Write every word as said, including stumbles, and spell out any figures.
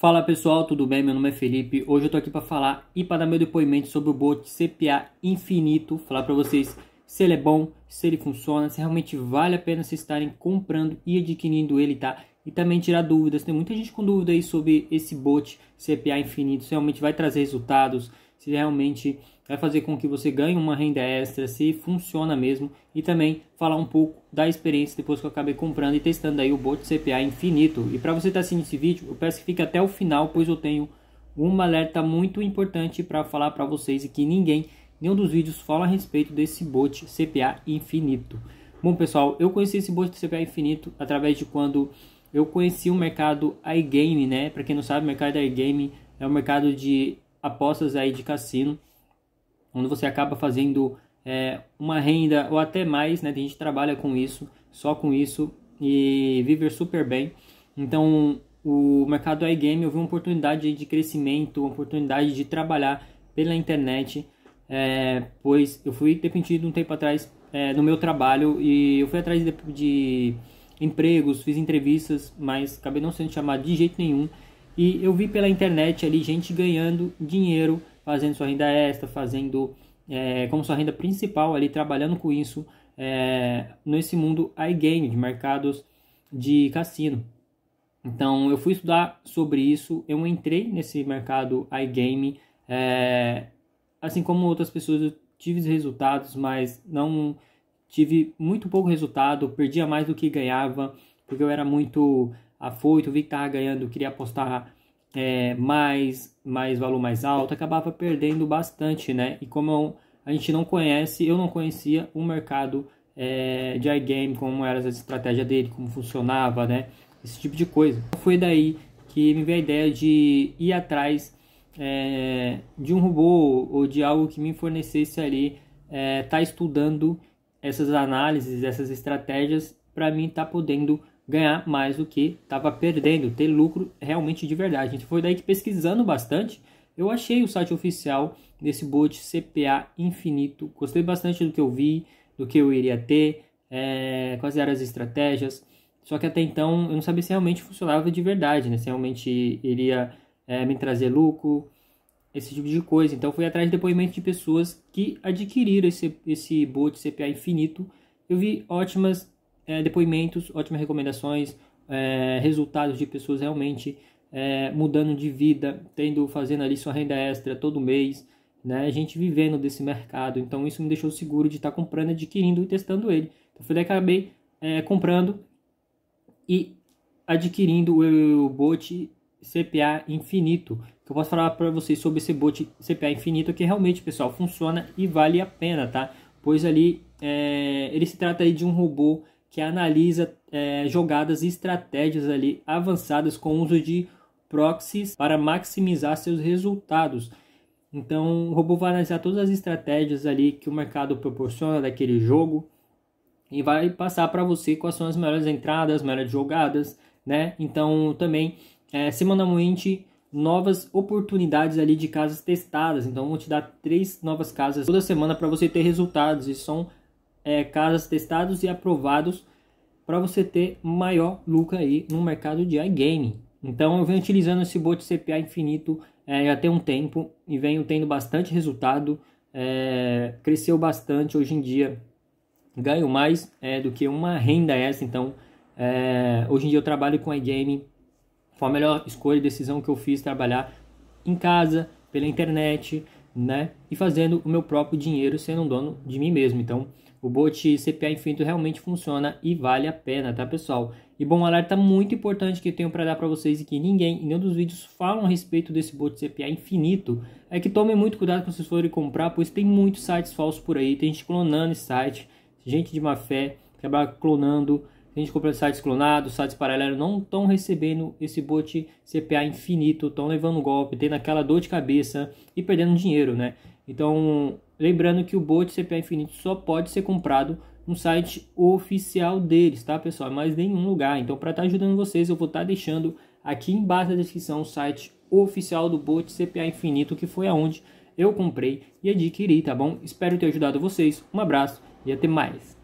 Fala pessoal, tudo bem? Meu nome é Felipe. Hoje eu tô aqui para falar e para dar meu depoimento sobre o Bot C P A Infinito, falar para vocês se ele é bom, se ele funciona, se realmente vale a pena vocês estarem comprando e adquirindo ele, tá? E também tirar dúvidas. Tem muita gente com dúvida aí sobre esse Bot C P A Infinito, se realmente vai trazer resultados, se realmente vai fazer com que você ganhe uma renda extra, se funciona mesmo, e também falar um pouco da experiência depois que eu acabei comprando e testando aí o Bot C P A Infinito. E para você estar assistindo esse vídeo, eu peço que fique até o final, pois eu tenho um alerta muito importante para falar para vocês e que ninguém, nenhum dos vídeos fala a respeito desse Bot C P A Infinito. Bom pessoal, eu conheci esse Bot C P A Infinito através de quando eu conheci o mercado iGaming, né? Para quem não sabe, o mercado iGaming é um mercado de apostas aí de cassino, onde você acaba fazendo é, uma renda ou até mais, né? A gente trabalha com isso, só com isso, e viver super bem. Então o mercado iGaming eu vi uma oportunidade de crescimento, uma oportunidade de trabalhar pela internet, é, pois eu fui dependido um tempo atrás é, no meu trabalho, e eu fui atrás de, de empregos, fiz entrevistas, mas acabei não sendo chamado de jeito nenhum. E eu vi pela internet ali gente ganhando dinheiro, fazendo sua renda extra, fazendo é, como sua renda principal ali, trabalhando com isso é, nesse mundo iGaming, de mercados de cassino. Então eu fui estudar sobre isso, eu entrei nesse mercado iGaming, é, assim como outras pessoas eu tive resultados, mas não tive muito pouco resultado, perdia mais do que ganhava, porque eu era muito afoito, vi que estava ganhando, queria apostar é, mais, mais valor mais alto, acabava perdendo bastante, né? E como eu, a gente não conhece, eu não conhecia o mercado é, de iGame, como era a estratégia dele, como funcionava, né? Esse tipo de coisa. Foi daí que me veio a ideia de ir atrás é, de um robô ou de algo que me fornecesse ali, é, tá estudando essas análises, essas estratégias, para mim tá podendo ganhar mais do que estava perdendo, ter lucro realmente de verdade. Então foi daí que, pesquisando bastante, eu achei o site oficial desse Bot C P A Infinito. Gostei bastante do que eu vi, do que eu iria ter, é, quais eram as estratégias. Só que até então eu não sabia se realmente funcionava de verdade, né? Se realmente iria é, me trazer lucro, esse tipo de coisa. Então fui atrás de depoimentos de pessoas que adquiriram esse, esse Bot C P A Infinito. Eu vi ótimas É, depoimentos, ótimas recomendações, é, resultados de pessoas realmente é, mudando de vida, tendo, fazendo ali sua renda extra todo mês, né? A gente vivendo desse mercado, então isso me deixou seguro de estar tá comprando, adquirindo e testando ele. Então foi daí que acabei é, comprando e adquirindo o, o Bot C P A Infinito. Que eu posso falar para vocês sobre esse Bot C P A Infinito, que realmente, pessoal, funciona e vale a pena, tá? Pois ali é, ele se trata aí de um robô que analisa é, jogadas e estratégias ali avançadas com uso de proxies para maximizar seus resultados. Então o robô vai analisar todas as estratégias ali que o mercado proporciona daquele jogo e vai passar para você quais são as melhores entradas, as melhores jogadas, né? Então também é, semanalmente novas oportunidades ali de casas testadas. Então vão te dar três novas casas toda semana para você ter resultados, e são É, casas testados e aprovados para você ter maior lucro aí no mercado de iGaming. Então eu venho utilizando esse Bot C P A Infinito é, já tem um tempo e venho tendo bastante resultado, é, cresceu bastante. Hoje em dia ganho mais é, do que uma renda extra. Então é, hoje em dia eu trabalho com iGaming, foi a melhor escolha e decisão que eu fiz, trabalhar em casa, pela internet, né? E fazendo o meu próprio dinheiro, sendo um dono de mim mesmo. Então o Bot C P A Infinito realmente funciona e vale a pena, tá pessoal? E bom, um alerta muito importante que eu tenho para dar para vocês, e que ninguém, em nenhum dos vídeos falam a respeito desse Bot C P A Infinito, é que tomem muito cuidado quando vocês forem comprar, pois tem muitos sites falsos por aí, tem gente clonando esse site, gente de má fé, trabalha clonando, tem gente comprando sites clonados, sites paralelos, não estão recebendo esse Bot C P A Infinito, estão levando golpe, tendo aquela dor de cabeça e perdendo dinheiro, né? Então, lembrando que o Bot C P A Infinito só pode ser comprado no site oficial deles, tá pessoal? Mas nenhum lugar. Então, para estar tá ajudando vocês, eu vou estar tá deixando aqui embaixo na descrição o site oficial do Bot C P A Infinito, que foi aonde eu comprei e adquiri, tá bom? Espero ter ajudado vocês. Um abraço e até mais.